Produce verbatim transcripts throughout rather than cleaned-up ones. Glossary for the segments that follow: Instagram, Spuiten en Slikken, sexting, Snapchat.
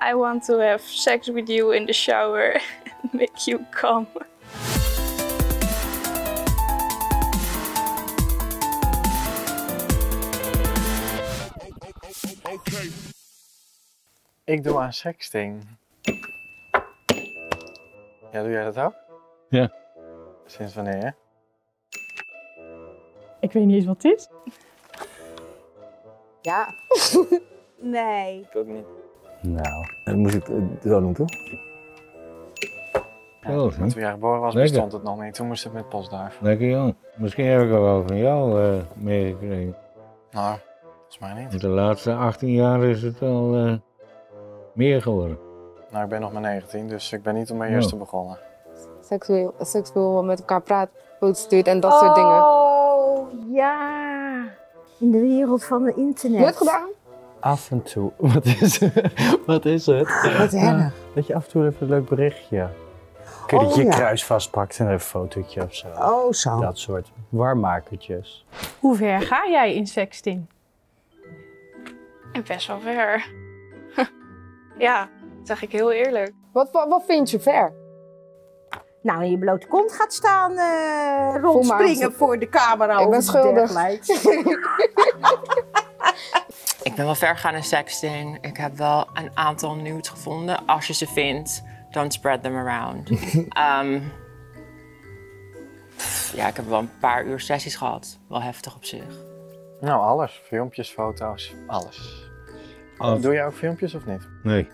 I want to have sex with you in the shower and make you come. Ik doe aan sexting. Ja, doe jij dat ook? Ja. Sinds wanneer? Ik weet niet eens wat het is. Ja. Nee. Ik ook niet. Nou, dan moest ik het zo doen, toch? Ja, oh, toen jij geboren was, bestond Lekker. Het nog niet. Toen moest het met postduif. Lekker jong. Misschien heb ik al wel van jou uh, meegekregen. Nou, volgens mij niet. De laatste achttien jaar is het al uh, meer geworden. Nou, ik ben nog maar negentien, dus ik ben niet om mijn eerste oh. begonnen. Seksueel, seksueel met elkaar praat, foto's stuurt en dat oh, soort dingen. Oh, ja. In de wereld van het internet. Nooit gedaan? Af en toe. Wat is het? Wat is het? Wat uh, dat je af en toe even een leuk berichtje. Kun je oh, dat je ja. kruis vastpakt en een fotootje of zo. Oh, zo. Dat soort warmmakertjes. Hoe ver ga jij in sexting? Best wel ver. Ja, dat zeg ik heel eerlijk. Wat, wat, wat vind je ver? Nou, in je blote kont gaat staan uh, rondspringen voor de camera. Ik ben schuldig. Ik ben wel ver gaan in sexting. Ik heb wel een aantal nudes gevonden. Als je ze vindt, don't spread them around. um, pff, ja, ik heb wel een paar uur sessies gehad. Wel heftig op zich. Nou, alles. Filmpjes, foto's, alles. alles. Doe jij ook filmpjes of niet? Nee.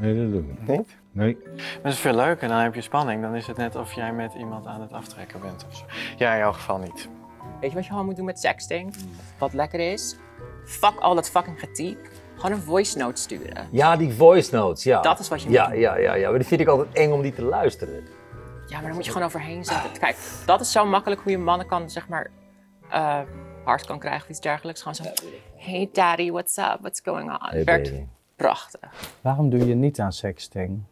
Nee, dat doe ik niet. Niet? Nee. Dat is veel leuker. Dan heb je spanning. Dan is het net of jij met iemand aan het aftrekken bent of zo. Ja, in jouw geval niet. Weet je wat je gewoon moet doen met sexting? Wat lekker is? Fuck al dat fucking getiep. Gewoon een voice note sturen. Ja, die voice notes, ja. Dat is wat je ja, moet doen. Ja, ja, ja. Maar dat vind ik altijd eng om die te luisteren. Ja, maar daar moet je gewoon overheen zetten. Kijk, dat is zo makkelijk hoe je mannen kan, zeg maar, uh, hard kan krijgen of iets dergelijks. Gewoon zo, hey daddy, what's up, what's going on? Hey, werkt baby. Prachtig. Waarom doe je niet aan sexting?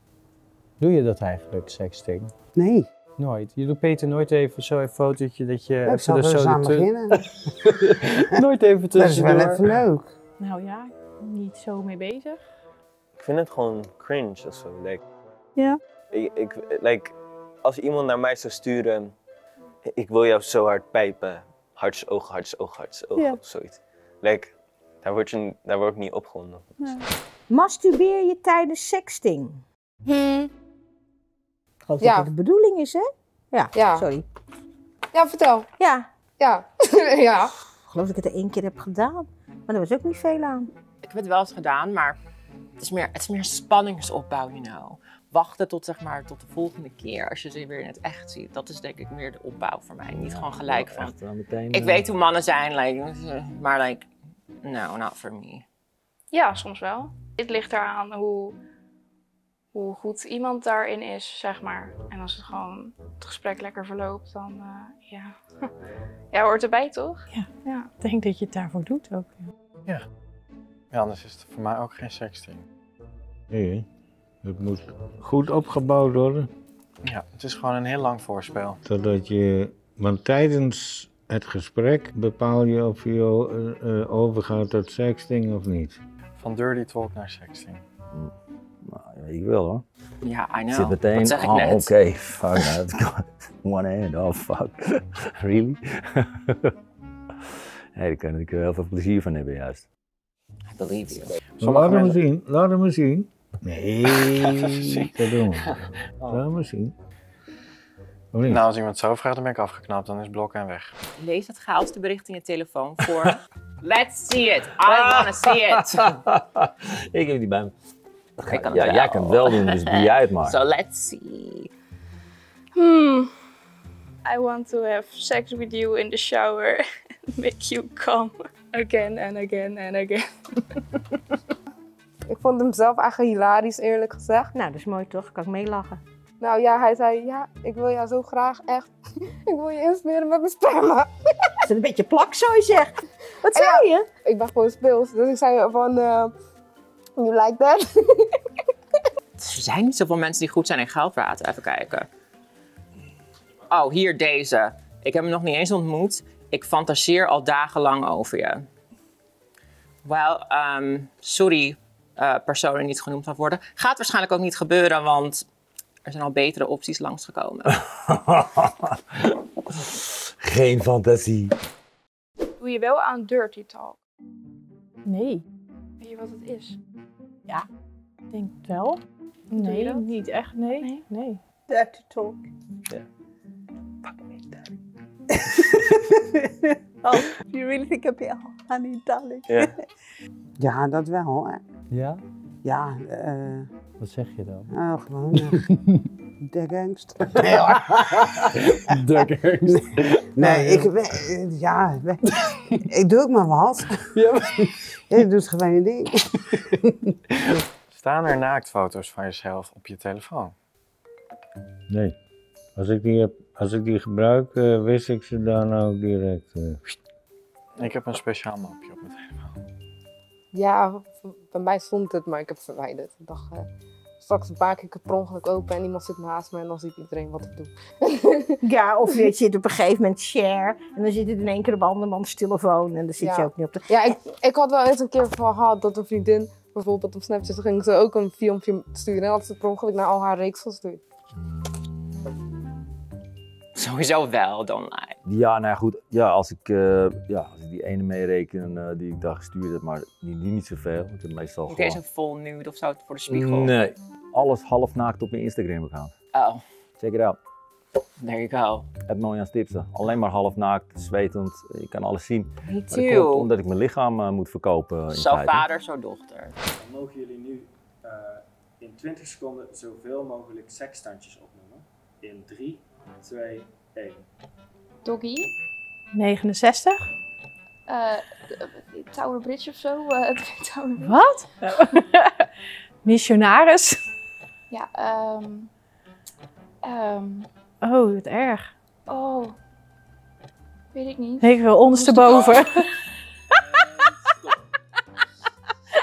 Doe je dat eigenlijk, sexting? Nee. Nooit. Je doet Peter nooit even zo een fotootje dat je... Ja, ik zal er zo aan beginnen. Nooit even tussendoor. Dat is wel even leuk. Nou ja, niet zo mee bezig. Ik vind het gewoon cringe of zo. Like, ja. Ik, ik, like, als iemand naar mij zou sturen, ik wil jou zo hard pijpen. Harts, oog, harts, oog, harts, oog, ja. of zoiets. Like, daar word, je, daar word ik niet opgewonden. Ja. Masturbeer je tijdens sexting? Hmm. Ik geloof ja. dat het de bedoeling is, hè? Ja, ja. Sorry. Ja, vertel. Ja. Ja. Ja. Ik geloof dat ik het er één keer heb gedaan. Maar er was ook niet veel aan. Ik heb het wel eens gedaan, maar het is meer, het is meer spanningsopbouw, you know. Wachten tot, zeg maar, tot de volgende keer, als je ze weer in het echt ziet. Dat is denk ik meer de opbouw voor mij. Niet ja, gewoon gelijk van, meteen, ik uh... weet hoe mannen zijn, like, maar like, no, not for me. Ja, soms wel. Het ligt eraan hoe... hoe goed iemand daarin is, zeg maar. En als het gewoon het gesprek lekker verloopt, dan uh, ja. Ja, hoort erbij, toch? Ja. Ja, ik denk dat je het daarvoor doet ook. Ja. Ja, ja, anders is het voor mij ook geen sexting. Nee, het moet goed opgebouwd worden. Ja, het is gewoon een heel lang voorspel. Totdat je, want tijdens het gesprek bepaal je of je uh, uh, overgaat tot sexting of niet. Van dirty talk naar sexting. Nou, ik wil hoor. Ja, yeah, I know. Zit meteen, dat zeg ik oh, net. Oké, okay, fuck, I've got one hand, oh fuck. Really? Hey, daar kan ik er heel veel plezier van hebben juist. I believe you. Maar laat hem zien, laat hem zien. Nee, dat doen we. Laat hem zien. Nou, als iemand zo vraagt, dan ben ik afgeknapt, dan is blokken en weg. Lees het gaalste bericht in je telefoon voor... Let's see it, I wanna see it. Ik heb die bij me. Kan ja, wel. Jij kan het wel doen, dus doe jij het maar. So let's see. Hmm. I want to have sex with you in the shower. And make you come. Again and again and again. Ik vond hem zelf eigenlijk hilarisch, eerlijk gezegd. Nou, dat is mooi toch? Kan ik meelachen. Nou ja, hij zei, ja, ik wil jou zo graag echt. Ik wil je insmeren met mijn sperma. Dat is een beetje plak, zo je zegt. Wat zei ja, je? Ik ben gewoon speels, dus ik zei van... Uh, You like that? Er zijn niet zoveel mensen die goed zijn in geldpraten. Even kijken. Oh, hier deze. Ik heb hem nog niet eens ontmoet. Ik fantaseer al dagenlang over je. Well, um, sorry, uh, personen niet genoemd mag worden. Gaat waarschijnlijk ook niet gebeuren, want er zijn al betere opties langsgekomen. Geen fantasie. Doe je wel aan dirty talk? Nee. Weet je wat het is? Ja, ik denk wel. Nee, nee niet echt. Nee. nee. nee. Dirty talk. Ja. Fuck me, darling. Oh, you really think of your honey, darling. Ja. Ja, dat wel. Hè. Ja? Ja. Uh... Wat zeg je dan? Oh, gewoon. De gangster. Nee hoor. De gangster. Nee, nee ik, we, ja, we, ik doe ook maar wat. Ja, maar... Ik doe het gewoon je ding. Staan er naaktfoto's van jezelf op je telefoon? Nee. Als ik die, heb, als ik die gebruik, uh, wist ik ze dan ook direct. Uh... Ik heb een speciaal mapje op mijn telefoon. Ja, bij mij stond het, maar ik heb het verwijderd. Ik dacht, uh, straks maak ik het per ongeluk open en iemand zit naast me en dan ziet iedereen wat ik doe. Ja, of je zit op een gegeven moment share en dan zit het in één keer op een andermans telefoon en dan zit ja. je ook niet op de... Ja, ik, ik had wel eens een keer van gehad dat een vriendin bijvoorbeeld op Snapchat ging ze ook een filmpje sturen en had ze per ongeluk naar al haar reeks gestuurd. Sowieso wel, dan nee. Ja, nou ja, goed. Ja, als ik, uh, ja, als ik die ene meereken uh, die ik daar gestuurd heb, maar die, die niet zoveel. Want ik heb meestal gewoon... Deze full nude of zo voor de spiegel? Nee, alles half naakt op mijn Instagram account. Oh. Check it out. There you go. Heb nooit aan tipsen. Alleen maar half naakt, zwetend. Je kan alles zien. Niet zo. Omdat ik mijn lichaam uh, moet verkopen. Uh, zo vader, zo dochter. Dan mogen jullie nu uh, in twintig seconden zoveel mogelijk seksstandjes opnoemen. In drie, twee, één. Doggy. negenenzestig. Uh, Tower Bridge of zo. Uh, Tower Bridge. Wat? Missionaris. Ja, ehm... Um, um, oh, wat erg. Oh. Weet ik niet. Ik wil ondersteboven. Ondersteboven.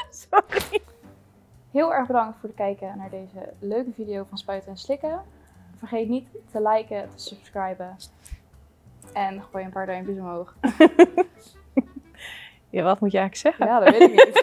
Sorry. Heel erg bedankt voor het kijken naar deze leuke video van Spuiten en Slikken. Vergeet niet te liken, te subscriben en gooi een paar duimpjes omhoog. Ja, wat moet je eigenlijk zeggen? Ja, dat weet ik niet.